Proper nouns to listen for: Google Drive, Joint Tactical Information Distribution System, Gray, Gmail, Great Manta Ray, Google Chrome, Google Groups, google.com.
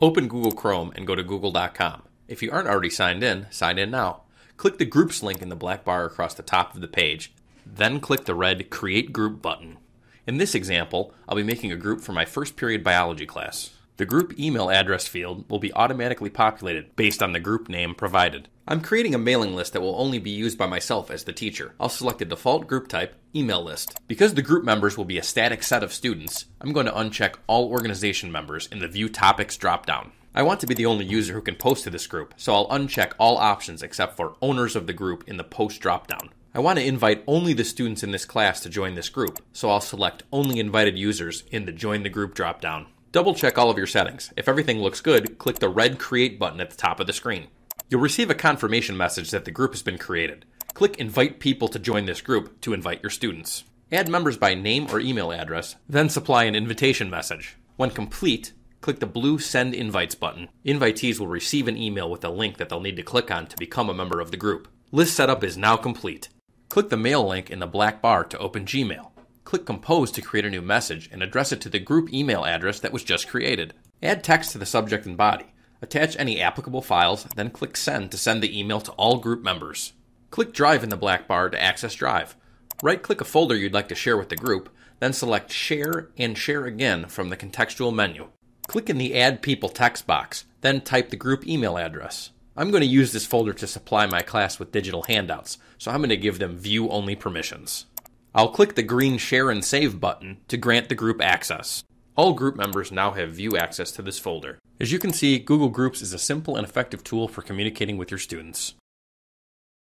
Open Google Chrome and go to google.com. If you aren't already signed in, sign in now. Click the Groups link in the black bar across the top of the page, then click the red Create Group button. In this example, I'll be making a group for my first period biology class. The group email address field will be automatically populated based on the group name provided. I'm creating a mailing list that will only be used by myself as the teacher. I'll select the default group type, email list. Because the group members will be a static set of students, I'm going to uncheck all organization members in the View Topics dropdown. I want to be the only user who can post to this group, so I'll uncheck all options except for owners of the group in the post dropdown. I want to invite only the students in this class to join this group, so I'll select Only Invited Users in the Join the Group dropdown. Double check all of your settings. If everything looks good, click the red Create button at the top of the screen. You'll receive a confirmation message that the group has been created. Click Invite People to join this group to invite your students. Add members by name or email address, then supply an invitation message. When complete, click the blue Send Invites button. Invitees will receive an email with a link that they'll need to click on to become a member of the group. List setup is now complete. Click the mail link in the black bar to open Gmail. Click Compose to create a new message and address it to the group email address that was just created. Add text to the subject and body. Attach any applicable files, then click Send to send the email to all group members. Click Drive in the black bar to access Drive. Right-click a folder you'd like to share with the group, then select Share and Share Again from the contextual menu. Click in the Add People text box, then type the group email address. I'm going to use this folder to supply my class with digital handouts, so I'm going to give them view-only permissions. I'll click the green Share and Save button to grant the group access. All group members now have view access to this folder. As you can see, Google Groups is a simple and effective tool for communicating with your students.